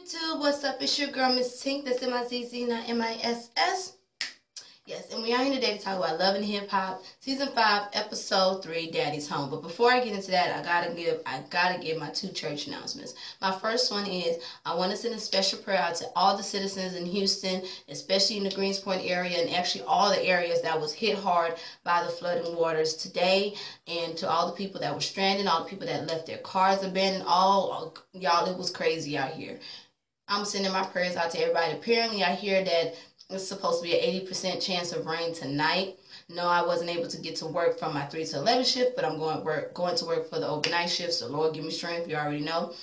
YouTube, what's up? It's your girl, Miss Tink. That's M-I-C-C, not M-I-S-S. Yes, and we are here today to talk about Love and Hip Hop, Season 5, Episode 3, Daddy's Home. But before I get into that, I gotta give my 2 church announcements. My first one is I want to send a special prayer out to all the citizens in Houston, especially in the Greensport area, and actually all the areas that was hit hard by the flooding waters today, and to all the people that were stranded, all the people that left their cars abandoned. All y'all, it was crazy out here. I'm sending my prayers out to everybody. Apparently, I hear that it's supposed to be an 80% chance of rain tonight. No, I wasn't able to get to work from my 3 to 11 shift, but I'm going to work for the overnight shift, so Lord, give me strength. You already know.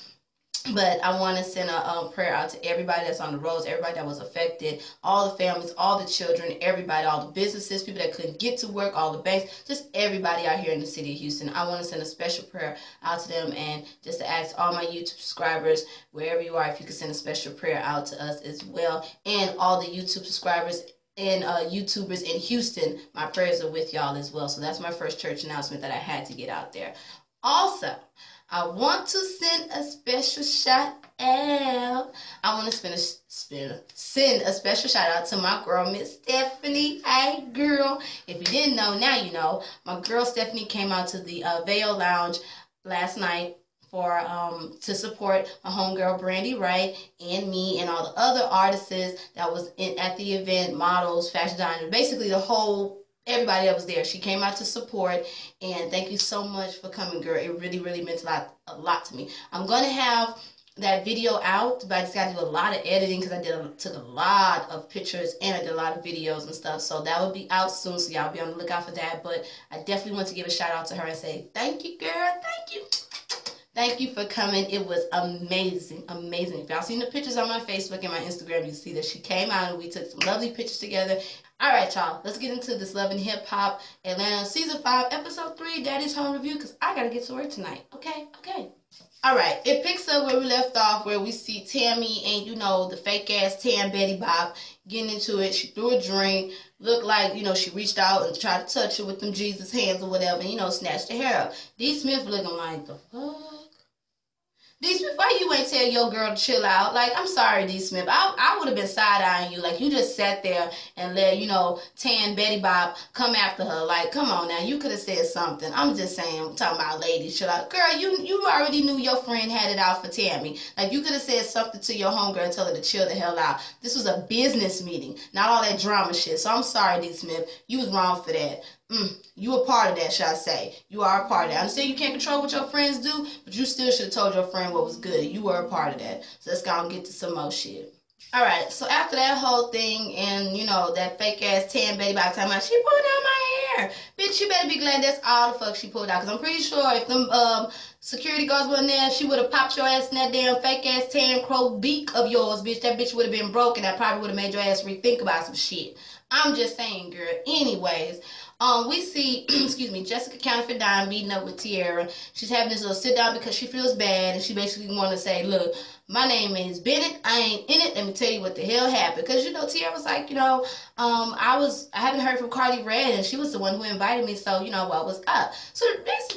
But I want to send a prayer out to everybody that's on the roads, everybody that was affected, all the families, all the children, everybody, all the businesses, people that couldn't get to work, all the banks, just everybody out here in the city of Houston. I want to send a special prayer out to them, and just to ask all my YouTube subscribers, wherever you are, if you could send a special prayer out to us as well, and all the YouTube subscribers and YouTubers in Houston. My prayers are with y'all as well. So that's my first church announcement that I had to get out there. Also, I want to send a special shout out. I want to send a special shout out to my girl, Miss Stephanie. Hey, girl. If you didn't know, now you know. My girl Stephanie came out to the Vail Lounge last night for to support my homegirl Brandi Wright and me and all the other artists that was at the event, models, fashion designers, basically the whole. Everybody that was there, she came out to support, and thank you so much for coming, girl. It really, really meant a lot to me. I'm going to have that video out, but I just got to do a lot of editing because I took a lot of pictures and I did a lot of videos and stuff, so that will be out soon, so y'all be on the lookout for that. But I definitely want to give a shout out to her and say thank you, girl. Thank you. Thank you for coming. It was amazing, amazing. If y'all seen the pictures on my Facebook and my Instagram, you see that she came out and we took some lovely pictures together. All right, y'all, let's get into this Love and Hip Hop Atlanta Season 5, Episode 3, Daddy's Home Review, because I got to get to work tonight. Okay. All right, it picks up where we left off, where we see Tammy and, you know, the fake-ass Tam Betty Bob getting into it. She threw a drink. Looked like, you know, she reached out and tried to touch her with them Jesus hands or whatever, and, you know, snatched her hair up. Dee Smith looking like, the fuck? Dee Smith, why you ain't tell your girl to chill out? Like, I'm sorry, Dee Smith. I would have been side-eyeing you. Like, you just sat there and let, you know, Tan Betty Bob come after her. Like, come on now. You could have said something. I'm just saying, I'm talking about ladies. Chill out. Girl, you already knew your friend had it out for Tammy. Like, you could have said something to your homegirl and tell her to chill the hell out. This was a business meeting, not all that drama shit. So I'm sorry, Dee Smith. You was wrong for that. You a part of that, shall I say. You are a part of that. I understand you can't control what your friends do, but you still should have told your friend what was good. You were a part of that. So let's go and get to some more shit. All right, so after that whole thing and, you know, that fake-ass tan baby by the time she pulled out my hair. Bitch, you better be glad that's all the fuck she pulled out, because I'm pretty sure if them security guards were in there, she would have popped your ass in that damn fake-ass tan crow beak of yours, bitch. That bitch would have been broken. That probably would have made your ass rethink about some shit. I'm just saying, girl. Anyways, we see, excuse me, Jessica Counterfeit Dime meeting up with Tierra. She's having this little sit down because she feels bad, and she basically want to say, look, my name is Bennett. I ain't in it. Let me tell you what the hell happened. Because, you know, Tierra was like, you know, I haven't heard from Carly Red, and she was the one who invited me, so, you know, what was up? So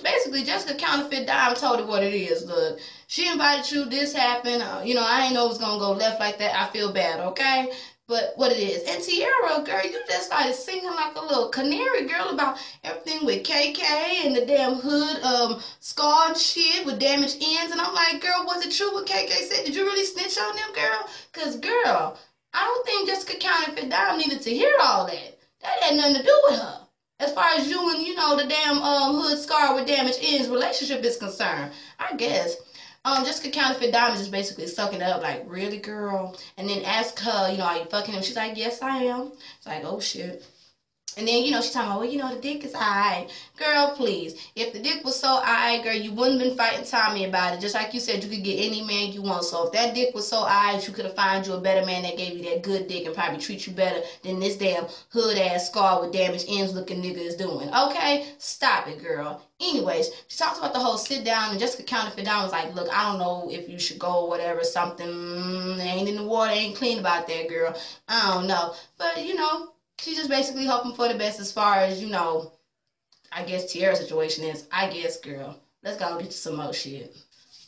basically, Jessica Counterfeit Dime told her what it is. Look, she invited you. This happened. You know, I ain't know it was going to go left like that. I feel bad, okay? But what it is. And Tierra, girl, you just started singing like a little canary, girl, about everything with KK and the damn hood scar and shit with damaged ends. And I'm like, girl, was it true what KK said? Did you really snitch on them, girl? Because, girl, I don't think Jessica Counterfeit Dime needed to hear all that. That had nothing to do with her. As far as you and, you know, the damn hood scar with damaged ends relationship is concerned, I guess. Jessica Counterfeit Dime is just basically sucking it up, like, really, girl? And then ask her, you know, are you fucking him? She's like, yes, I am. It's like, oh, shit. And then, you know, she's talking about, well, you know, the dick is all right. Girl, please. If the dick was so all right, girl, you wouldn't have been fighting Tommy about it. Just like you said, you could get any man you want. So if that dick was so all right, you could have found you a better man that gave you that good dick and probably treat you better than this damn hood-ass scar with damaged ends looking nigga is doing. Okay? Stop it, girl. Anyways, she talks about the whole sit down, and Jessica Counterfeit Dime was like, look, I don't know if you should go or whatever, something ain't in the water, ain't clean about that, girl. I don't know. But, you know, she's just basically hoping for the best as far as, you know, I guess Tierra's situation is. I guess, girl. Let's go get to some more shit.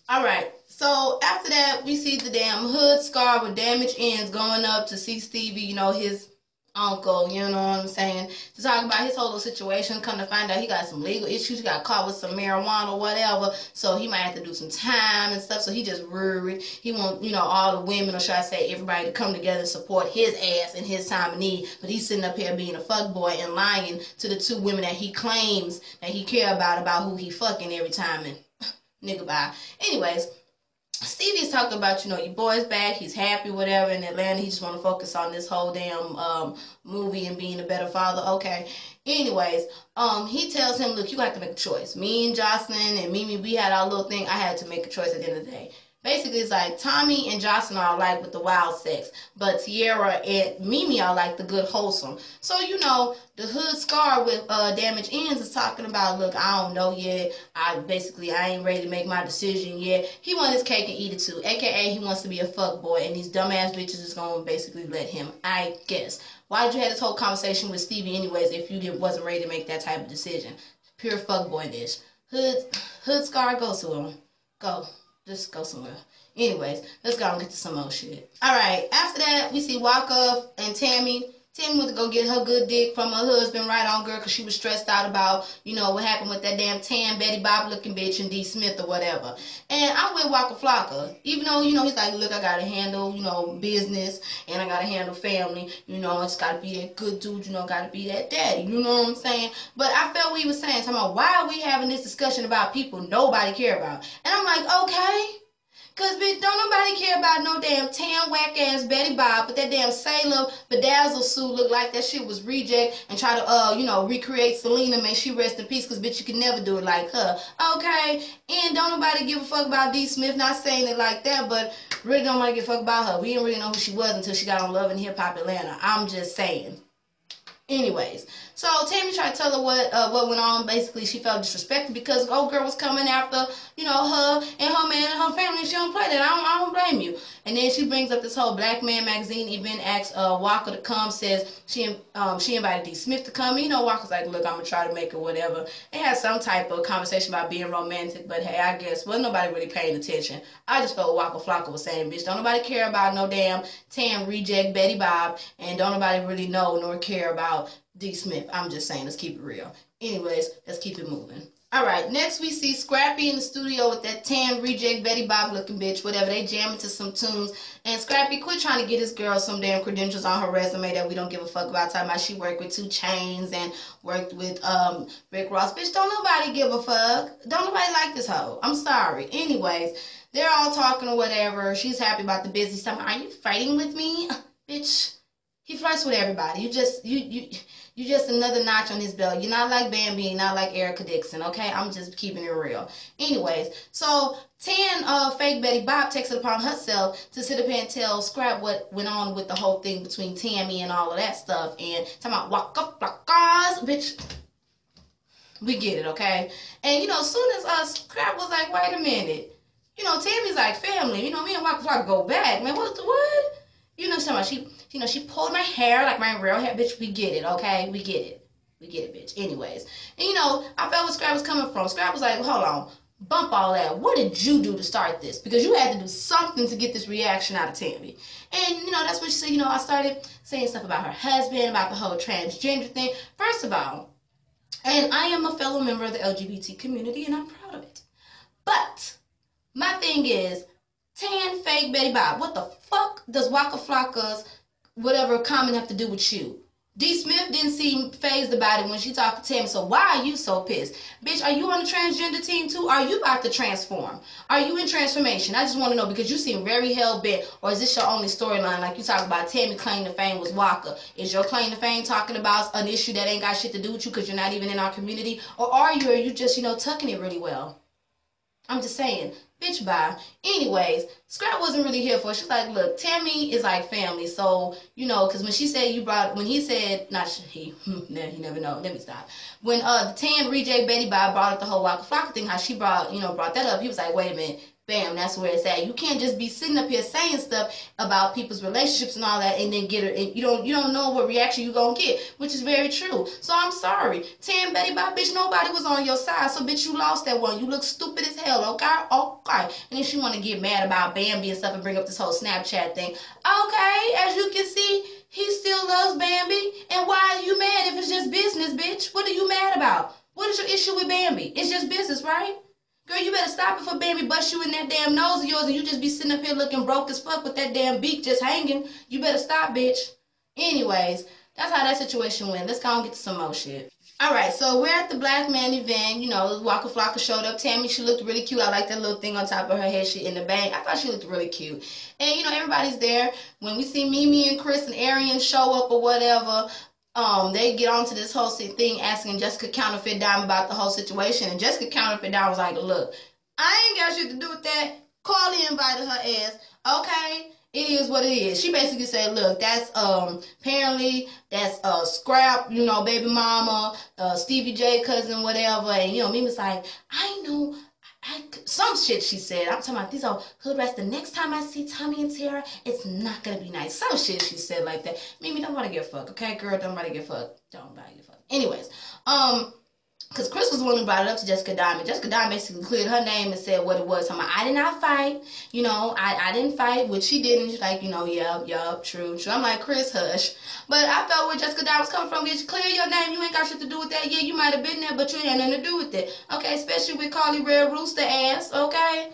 All right, So after that, we see the damn hood scar with damaged ends going up to see Stevie, you know, his uncle, you know what I'm saying, to talk about his whole situation. Come to find out he got some legal issues. He got caught with some marijuana or whatever, so he might have to do some time and stuff. So he just worried. He want, you know, all the women, or should I say everybody, to come together and support his ass in his time of need. But he's sitting up here being a fuckboy and lying to the two women that he claims that he care about who he fucking every time. And nigga, bye. Anyways, Stevie's talking about, you know, your boy's back, he's happy, whatever, in Atlanta. He just want to focus on this whole damn movie and being a better father. Okay. Anyways, he tells him, look, you got to make a choice. Me and Jocelyn and Mimi, we had our little thing. I had to make a choice at the end of the day. Basically, it's like Tommy and Jocelyn are like with the wild sex, but Tierra and Mimi are like the good wholesome. So, you know, the hood scar with damaged ends is talking about, look, I don't know yet. I ain't ready to make my decision yet. He wants his cake and eat it too, a.k.a. he wants to be a fuckboy, and these dumbass bitches is going to basically let him, I guess. Why'd you have this whole conversation with Stevie anyways if you wasn't ready to make that type of decision? Pure fuckboy-ish. Hood scar, go to him. Go. Just go somewhere. Anyways, let's go and get to some old shit. Alright, after that, we see Waka and Tammy. Tammy went to go get her good dick from her husband, right on, girl, because she was stressed out about, you know, what happened with that damn tan Betty Bob looking bitch and Dee Smith or whatever. And I'm with Waka Flocka. Even though, you know, he's like, look, I got to handle, you know, business, and I got to handle family. You know, it's got to be that good dude. You know, got to be that daddy. You know what I'm saying? But I felt what he was saying. Talking about, why are we having this discussion about people nobody care about? And I'm like, okay. Because, bitch, don't nobody care about no damn tan, whack-ass Betty Bob, but that damn sailor bedazzle suit looked like that shit was reject and try to, you know, recreate Selena, may she rest in peace, because, bitch, you can never do it like her, okay? And don't nobody give a fuck about Dee Smith, not saying it like that, but really don't want to give a fuck about her. We didn't really know who she was until she got on Love and Hip Hop Atlanta. I'm just saying. Anyways, so Tammy tried to tell her what went on. Basically, she felt disrespected because old girl was coming after, you know, her and her man and her family. She don't play that. I don't blame you. And then she brings up this whole Black Man Magazine event, asks Waka to come, says she invited Dee Smith to come. You know, Waka's like, look, I'm going to try to make it whatever. They had some type of conversation about being romantic, but hey, I guess, well, nobody really paying attention. I just felt Waka Flocka was saying, bitch, don't nobody care about no damn Tam reject Betty Bob, and don't nobody really know nor care about Dee Smith. I'm just saying, let's keep it real. Anyways, let's keep it moving. Alright, next we see Scrappy in the studio with that tan reject Betty Bob looking bitch, whatever. They jamming to some tunes. And Scrappy quit trying to get his girl some damn credentials on her resume that we don't give a fuck about. Talking about she worked with 2 Chainz and worked with Rick Ross. Bitch, don't nobody give a fuck. Don't nobody like this hoe. I'm sorry. Anyways, they're all talking or whatever. She's happy about the busy stuff. Are you fighting with me? Bitch. He flirts with everybody. You just another notch on his belt. You're not like Bambi. You're not like Erica Dixon, okay? I'm just keeping it real. Anyways, so tan fake Betty Bob takes it upon herself to sit up here and tell Scrap what went on with the whole thing between Tammy and all of that stuff. And talking about Waka Flockas, bitch. We get it, okay? And, you know, as soon as Scrap was like, wait a minute. You know, Tammy's like family. You know, me and Waka Flocka go back. Man, what the what? You know, so much. You know, she pulled my hair like my real hair. Bitch, we get it, okay? We get it. We get it, bitch. Anyways. And, you know, I felt where Scrap was coming from. Scrap was like, well, hold on. Bump all that. What did you do to start this? Because you had to do something to get this reaction out of Tammy. And, you know, that's when she said, you know, I started saying stuff about her husband, about the whole transgender thing. First of all, and I am a fellow member of the LGBT community, and I'm proud of it. But my thing is, tan fake Betty Bob. What the fuck does Waka Flocka's whatever comment have to do with you? Dee Smith didn't seem phased about it when she talked to Tammy, so why are you so pissed? Bitch, are you on the transgender team too? Are you about to transform? Are you in transformation? I just want to know, because you seem very hell-bent, or is this your only storyline? Like you talk about Tammy claim to fame was Waka. Is your claim to fame talking about an issue that ain't got shit to do with you because you're not even in our community? Or are you just, you know, tucking it really well? I'm just saying. Bitch, bye. Anyways, Scrap wasn't really here for it. She's like, look, Tammy is like family. So, you know, because when she said you brought, when he said, not he, you never know. Let me stop. When the tan reject Betty Bob brought up the whole Waka Flocka thing, how she brought that up, he was like, wait a minute. bam, that's where it's at. You can't just be sitting up here saying stuff about people's relationships and all that, and then get it. And you don't know what reaction you're gonna get, which is very true. So I'm sorry, Tam Betty Bye, bitch. Nobody was on your side, so bitch, you lost that one. You look stupid as hell. Okay. And if you want to get mad about Bambi and stuff and bring up this whole Snapchat thing, okay. As you can see, he still loves Bambi. And why are you mad if it's just business, bitch? What are you mad about? What is your issue with Bambi? It's just business, right? Girl, you better stop it for Bambi bust you in that damn nose of yours and you just be sitting up here looking broke as fuck with that damn beak just hanging. You better stop, bitch. Anyways, that's how that situation went. Let's go and get to some more shit. Alright, so we're at the Black Man event. You know, Waka Flocka showed up. Tammy, she looked really cute. I like that little thing on top of her head. She in the bang. I thought she looked really cute. And, you know, everybody's there. When we see Mimi and Chris and Arian show up or whatever, they get onto this whole thing asking Jessica Counterfeit Dime about the whole situation. And Jessica Counterfeit Dime was like, look, I ain't got shit to do with that. Carly invited her ass. Okay, it is what it is. She basically said, look, that's, apparently, that's, Scrap, you know, baby mama, Stevie J cousin, whatever. And, you know, Mimi's like, I know, some shit she said. I'm talking about these old hood rats. The next time I see Tommy and Tierra, it's not gonna be nice. Some shit she said like that. Mimi, don't want to get fucked, okay, girl? Don't want to get fucked. Don't want to get fucked. Anyways, because Chris was the one who brought it up to Jessica Diamond. Jessica Diamond basically cleared her name and said what it was. I'm like, I did not fight. You know, I didn't fight, which she didn't. She's like, you know, yup, true. I'm like, Chris, hush. But I felt where Jessica Diamond was coming from. Get you clear your name. You ain't got shit to do with that. Yeah, you might have been there, but you ain't nothing to do with it. Okay, especially with Carly Red Rooster ass, okay?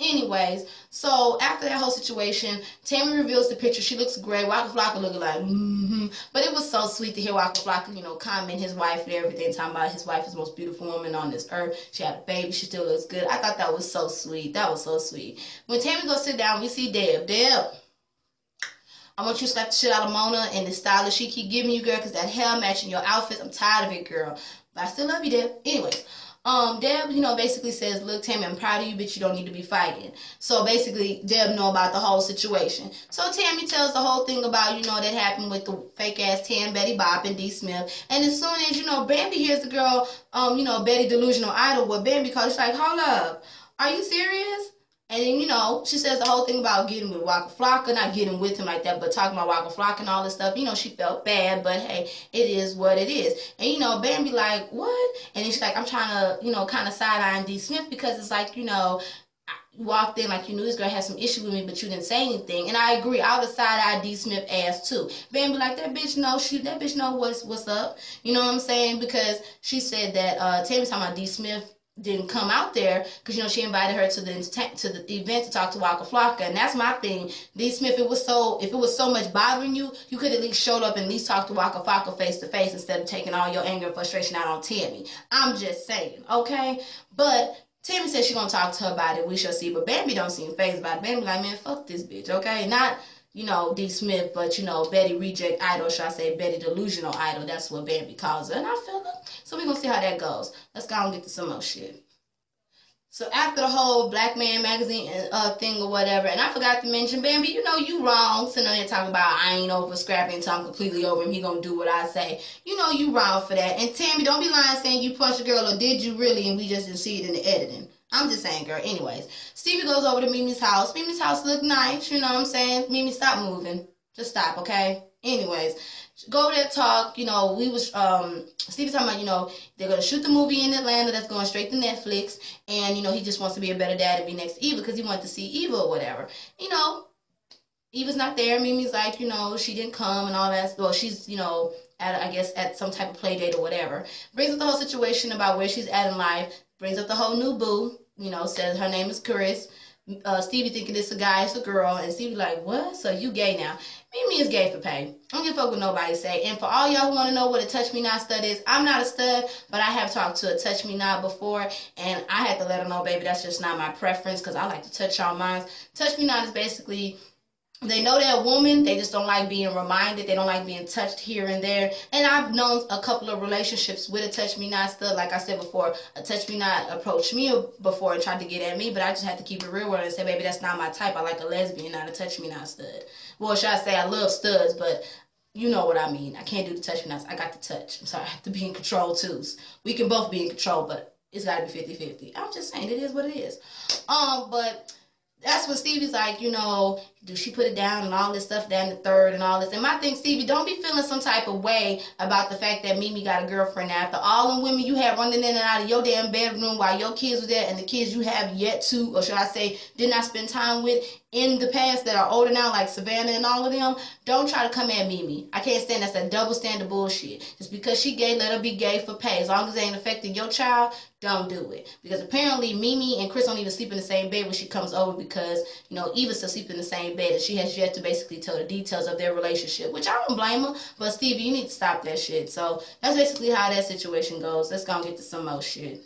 Anyways, so after that whole situation, Tammy reveals the picture. She looks great. Waka Flocka looking like, But it was so sweet to hear Waka Flocka, you know, comment his wife and everything, talking about his wife is the most beautiful woman on this earth. She had a baby. She still looks good. I thought that was so sweet. That was so sweet. When Tammy goes sit down, we see Deb. Deb, I want you to slap the shit out of Mona and the stylist she keep giving you, girl, because that hair matching your outfits. I'm tired of it, girl. But I still love you, Deb. Anyways. Deb, you know, basically says, look, Tammy, I'm proud of you, bitch, you don't need to be fighting. So basically, Deb know about the whole situation. So Tammy tells the whole thing about, you know, that happened with the fake-ass Tam Betty Bop and Dee Smith. And as soon as, you know, Bambi hears the girl, you know, Betty Delusional Idol, what Bambi calls, she's like, hold up, are you serious? And then, you know, she says the whole thing about getting with Waka Flocka, not getting with him like that, but talking about Waka Flocka and all this stuff. You know, she felt bad, but hey, it is what it is. And, you know, Bambi like, what? And then she's like, I'm trying to, you know, kind of side-eyeing Dee Smith because it's like, you know, you walked in like you knew this girl had some issue with me, but you didn't say anything. And I agree, I would have side-eyed Dee Smith ass too. Bambi like, that bitch know, that bitch know what's up. You know what I'm saying? Because she said that, Tammy's talking about Dee Smith didn't come out there because, you know, she invited her to the event to talk to Waka Flocka, and that's my thing. Dee Smith, if it was so much bothering you, you could at least showed up and at least talked to Waka Flocka face to face instead of taking all your anger and frustration out on Tammy. I'm just saying, okay? But Tammy said she's gonna talk to her about it. We shall see. But Bambi don't seem fazed by it. Bambi like, man, fuck this bitch, okay? Not, you know, Dee Smith, but, you know, Betty Reject Idol, should I say Betty Delusional Idol, that's what Bambi calls her, and I feel it. So we're going to see how that goes. Let's go and get to some more shit. So after the whole Black Man Magazine thing or whatever, and I forgot to mention, Bambi, you know you wrong. Sitting on here talking about I ain't over Scrappy until I'm completely over him. He gonna do what I say. You know you wrong for that. And Tammy, don't be lying saying you punched a girl, or did you really, and we just didn't see it in the editing. I'm just saying, girl. Anyways, Stevie goes over to Mimi's house. Mimi's house look nice, you know what I'm saying? Mimi, stop moving. Just stop, okay? Anyways, go over there, talk, you know, we was, Stevie talking about, you know, they're going to shoot the movie in Atlanta that's going straight to Netflix, and, you know, he just wants to be a better dad and be next to Eva because he wanted to see Eva or whatever. You know, Eva's not there. Mimi's like, you know, she didn't come and all that. Well, she's, you know, at, I guess, at some type of play date or whatever. Brings up the whole situation about where she's at in life. Brings up the whole new boo, you know, says her name is Chris. Stevie thinking it's a guy, it's a girl, and Stevie like, what? So you gay now? Mimi is gay for pay. I don't give a fuck what nobody say. And for all y'all who want to know what a touch me not stud is, I'm not a stud, but I have talked to a touch me not before, and I had to let her know, baby, that's just not my preference because I like to touch y'all minds. Touch me not is basically, they know they're a woman, they just don't like being reminded, they don't like being touched here and there. And I've known a couple of relationships with a touch me not stud. Like I said before, a touch me not approached me before and tried to get at me, but I just had to keep it real with her and say, baby, that's not my type. I like a lesbian, not a touch me not stud. Well, should I say I love studs, but you know what I mean. I can't do the touch me nots. I got the touch. I'm sorry, I have to be in control twos. We can both be in control, but it's got to be 50-50. I'm just saying, it is what it is. But that's when Stevie's like, you know, do she put it down and all this stuff down the third and all this. And my thing, Stevie, don't be feeling some type of way about the fact that Mimi got a girlfriend. Now, after all the women you had running in and out of your damn bedroom while your kids were there and the kids you have yet to, or should I say, did not spend time with in the past that are older now, like Savannah and all of them, don't try to come at Mimi. I can't stand that double standard bullshit. Just because she gay, let her be gay for pay. As long as it ain't affecting your child, don't do it. Because apparently Mimi and Chris don't even sleep in the same bed when she comes over because, you know, Eva's still sleeping in the same bed and she has yet to basically tell the details of their relationship, which I don't blame her, but Stevie, you need to stop that shit. So that's basically how that situation goes. Let's go and get to some more shit.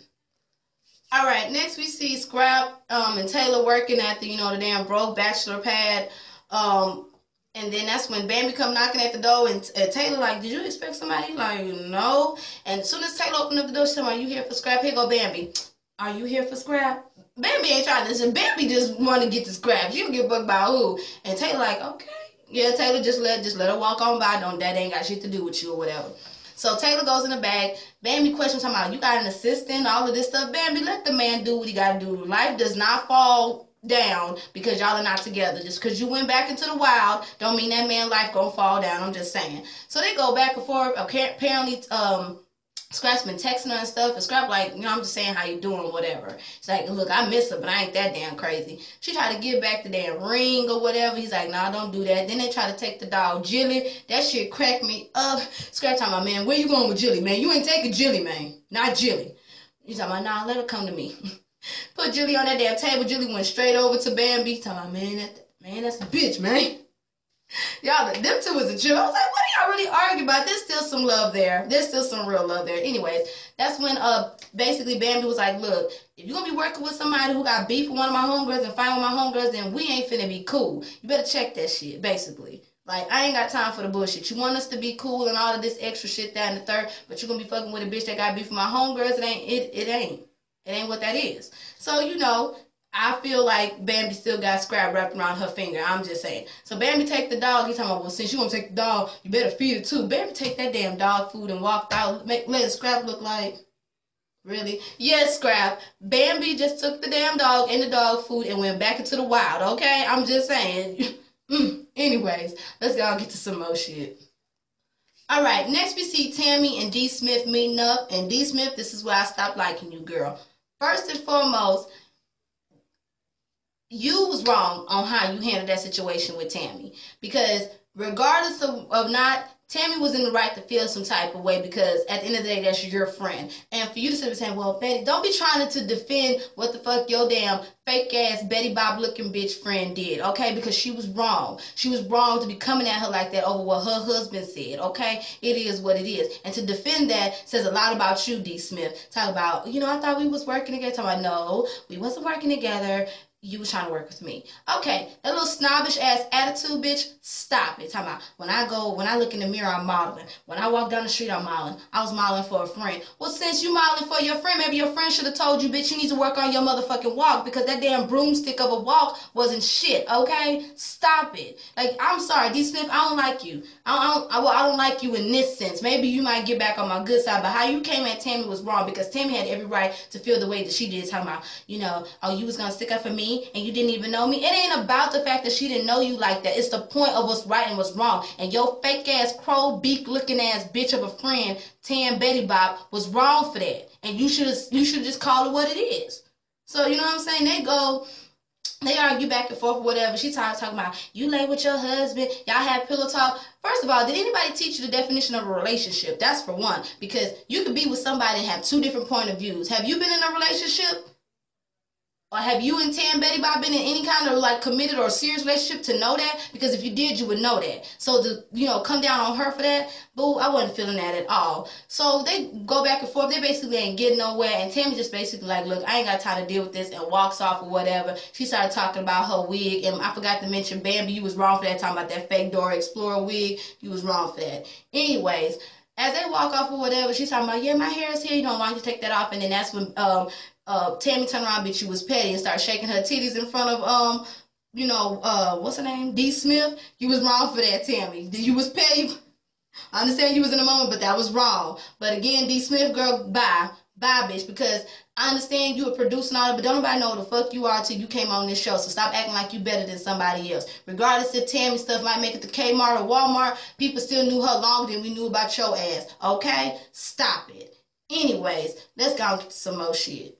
All right, next we see Scrap and Taylor working at the, you know, the damn broke bachelor pad. And then that's when Bambi come knocking at the door and Taylor like, did you expect somebody? Like, no. And as soon as Taylor opened up the door, she said, are you here for Scrap? Here go Bambi. Are you here for Scrap? Bambi ain't trying to listen. Bambi just want to get the scraps. You get booked by who? And Taylor like, okay. Yeah, Taylor, just let her walk on by. Don't, that ain't got shit to do with you or whatever. So Taylor goes in the bag. Bambi questions him out. You got an assistant, all of this stuff. Bambi, let the man do what he got to do. Life does not fall down because y'all are not together. Just because you went back into the wild don't mean that man's life going to fall down. I'm just saying. So they go back and forth. Apparently, Scrap's been texting her and stuff, and Scrap like, you know, I'm just saying how you doing, whatever. She's like, look, I miss her, but I ain't that damn crazy. She tried to give back the damn ring or whatever. He's like, nah, don't do that. Then they try to take the dog Jilly. That shit cracked me up. Scrap talking about, man, where you going with Jilly, man? You ain't taking Jilly, man. Not Jilly. He's talking about, nah, let her come to me. Put Jilly on that damn table. Jilly went straight over to Bambi. He's talking about, man, that's the bitch, man. Y'all, them two was a trip. I was like, what are y'all really arguing about? There's still some love there. There's still some real love there. Anyways, that's when basically Bambi was like, look, if you're going to be working with somebody who got beef with one of my homegirls and fighting with my homegirls, then we ain't finna be cool. You better check that shit, basically. Like, I ain't got time for the bullshit. You want us to be cool and all of this extra shit that and the third, but you're going to be fucking with a bitch that got beef with my homegirls. It ain't what that is. So, you know, I feel like Bambi still got Scrap wrapped around her finger. I'm just saying. So Bambi take the dog. He's talking about, well, since you want to take the dog, you better feed it too. Bambi take that damn dog food and walked out. Let Scrap look like, really? Yes, Scrap. Bambi just took the damn dog and the dog food and went back into the wild, okay? I'm just saying. Anyways, let's go and get to some more shit. All right, next we see Tammy and Dee Smith meeting up. And Dee Smith, this is where I stopped liking you, girl. First and foremost, you was wrong on how you handled that situation with Tammy, because regardless of not, Tammy was in the right to feel some type of way, because at the end of the day, that's your friend. And for you to sit there saying, well, Betty, don't be trying to defend what the fuck your damn fake-ass Betty Bob looking bitch friend did, okay? Because she was wrong. She was wrong to be coming at her like that over what her husband said, okay? It is what it is. And to defend that says a lot about you, Dee Smith. Talk about, you know, I thought we was working together. Talk about, no, we wasn't working together. You was trying to work with me. Okay, that little snobbish ass attitude, bitch, stop it. Talking about, when I look in the mirror, I'm modeling. When I walk down the street, I'm modeling. I was modeling for a friend. Well, since you modeling for your friend, maybe your friend should have told you, bitch, you need to work on your motherfucking walk, because that damn broomstick of a walk wasn't shit, okay? Stop it. Like, I'm sorry, Dee Smith, I don't like you. I don't like you in this sense. Maybe you might get back on my good side, but how you came at Tammy was wrong, because Tammy had every right to feel the way that she did. Talking about, you know, oh, you was going to stick up for me, and you didn't even know me. It ain't about the fact that she didn't know you like that. It's the point of what's right and what's wrong. And your fake ass crow beak looking ass bitch of a friend, Tam Betty Bob, was wrong for that. And you should just call it what it is. So you know what I'm saying? They argue back and forth or whatever. She talking about, you lay with your husband, y'all have pillow talk. First of all, did anybody teach you the definition of a relationship? That's for one. Because you could be with somebody and have two different point of views. Have you been in a relationship? Or have you and Tam Betty Bob been in any kind of like committed or serious relationship to know that? Because if you did, you would know that. So to, you know, come down on her for that, boo, I wasn't feeling that at all. So they go back and forth. They basically ain't getting nowhere. And Tammy just basically like, look, I ain't got time to deal with this, and walks off or whatever. She started talking about her wig. And I forgot to mention, Bambi, you was wrong for that. Talking about that fake Dora Explorer wig. You was wrong for that. Anyways, as they walk off or whatever, she's talking about, yeah, my hair is here. You don't want to take that off. And then that's when Tammy turned around, bitch, you was petty, and started shaking her titties in front of, you know, what's her name? Dee Smith. You was wrong for that, Tammy. You was petty. I understand you was in the moment, but that was wrong. But again, Dee Smith, girl, bye. Bye, bitch, because I understand you were producing all that, but don't nobody know who the fuck you are till you came on this show, so stop acting like you better than somebody else. Regardless if Tammy stuff might make it to Kmart or Walmart, people still knew her longer than we knew about your ass, okay? Stop it. Anyways, let's go on to some more shit.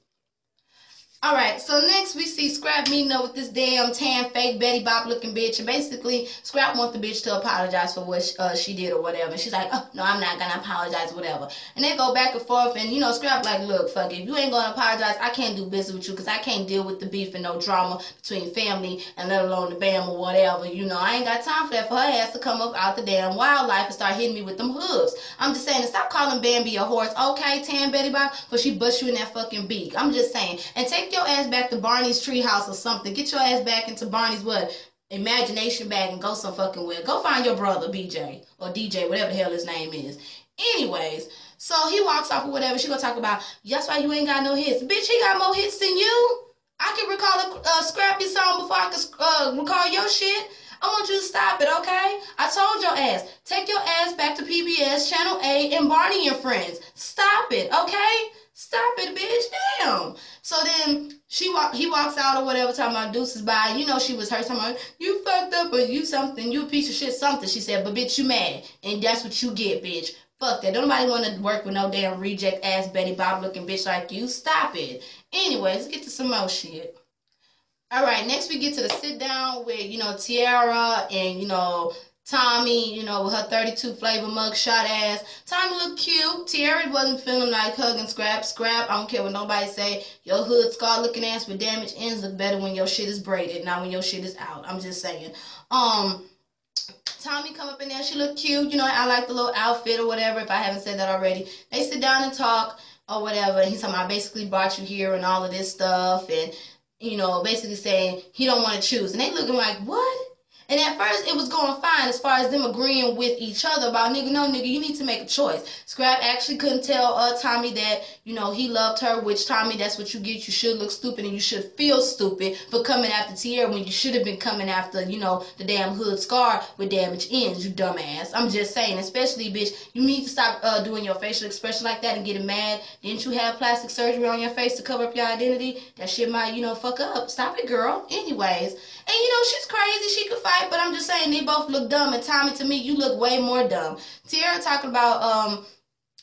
Alright, so next we see Scrap meeting up with this damn tan, fake Betty Bop looking bitch, and basically Scrap wants the bitch to apologize for what she did or whatever, and she's like, oh, no, I'm not gonna apologize, whatever. And they go back and forth, and you know, Scrap like, look, fuck it, if you ain't gonna apologize, I can't do business with you, because I can't deal with the beef and no drama between family, and let alone the bam or whatever, you know, I ain't got time for that, for her ass to come up out the damn wildlife and start hitting me with them hooves. I'm just saying, stop calling Bambi a horse, okay, tan Betty Bop, but she bust you in that fucking beak. I'm just saying, and take your ass back to Barney's treehouse or something. Get your ass back into Barney's what? Imagination bag and go some fucking where. Go find your brother, BJ or DJ, whatever the hell his name is. Anyways, so he walks off or whatever. She gonna talk about, that's why you ain't got no hits. Bitch, he got more hits than you. I can recall a Scrappy song before I can recall your shit. I want you to stop it, okay? I told your ass. Take your ass back to PBS, Channel 8, and Barney and Friends. Stop it, okay? Stop it, bitch. Damn. So then he walks out or whatever, talking about deuces by. You know she was hurt. Talking about, you fucked up or you something. You a piece of shit something. She said, but bitch, you mad. And that's what you get, bitch. Fuck that. Don't nobody want to work with no damn reject ass Betty Bob looking bitch like you. Stop it. Anyway, let's get to some more shit. All right, next we get to the sit down with, you know, Tierra and, you know, Tommy, you know, with her 32 flavor mugshot ass. Tommy looked cute. Tierra wasn't feeling like hugging Scrap. Scrap, I don't care what nobody say. Your hood scar looking ass with damaged ends look better when your shit is braided, not when your shit is out. I'm just saying. Tommy come up in there. She looked cute. You know, I like the little outfit or whatever, if I haven't said that already. They sit down and talk or whatever. He's talking, I basically brought you here and all of this stuff. And, you know, basically saying he don't want to choose. And they looking like, what? And at first, it was going fine as far as them agreeing with each other about, nigga, no, nigga, you need to make a choice. Scrap actually couldn't tell Tommy that, you know, he loved her, which, Tommy, that's what you get. You should look stupid and you should feel stupid for coming after Tierra when you should have been coming after, you know, the damn hood scar with damaged ends, you dumbass. I'm just saying, especially, bitch, you need to stop doing your facial expression like that and getting mad. Didn't you have plastic surgery on your face to cover up your identity? That shit might, you know, fuck up. Stop it, girl. Anyways. And, you know, she's crazy. She could fight. But I'm just saying, they both look dumb, and Tommy, to me, you look way more dumb. Tierra talking about,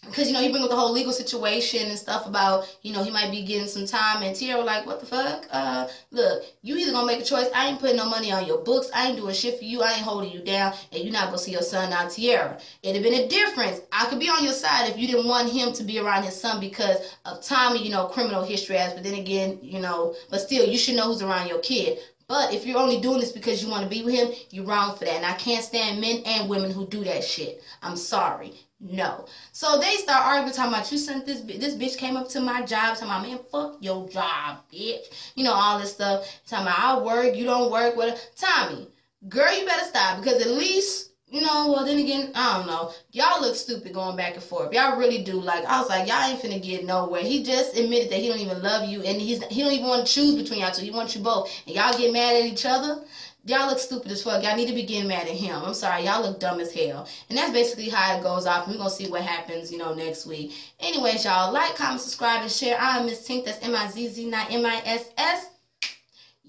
because, you know, he been with the whole legal situation and stuff about, you know, he might be getting some time, and Tierra like, what the fuck? Look, you either gonna make a choice, I ain't putting no money on your books, I ain't doing shit for you, I ain't holding you down, and you're not gonna see your son now, Tierra. It'd have been a difference. I could be on your side if you didn't want him to be around his son because of Tommy, you know, criminal history ass, but then again, you know, but still, you should know who's around your kid. But if you're only doing this because you want to be with him, you're wrong for that. And I can't stand men and women who do that shit. I'm sorry. No. So they start arguing, talking about, you sent this bitch. This bitch came up to my job, talking about, man, fuck your job, bitch. You know, all this stuff. Talking about, I work, you don't work. Whatever. Tommy, girl, you better stop. Because at least, you know, well, then again, I don't know. Y'all look stupid going back and forth. Y'all really do. Like, I was like, y'all ain't finna get nowhere. He just admitted that he don't even love you, and he don't even want to choose between y'all two. He wants you both. And y'all get mad at each other? Y'all look stupid as fuck. Y'all need to be getting mad at him. I'm sorry. Y'all look dumb as hell. And that's basically how it goes off. We're going to see what happens, you know, next week. Anyways, y'all, like, comment, subscribe, and share. I am Miss Tink. That's M-I-Z-Z, not M-I-S-S.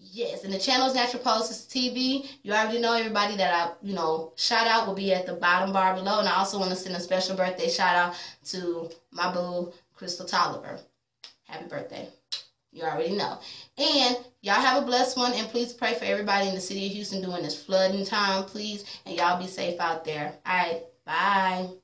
Yes, and the channel is NaturalPoleSista TV. You already know everybody that I, you know, shout out will be at the bottom bar below. And I also want to send a special birthday shout out to my boo, Crystal Tolliver. Happy birthday. You already know. And y'all have a blessed one. And please pray for everybody in the city of Houston during this flooding time, please. And y'all be safe out there. All right, bye.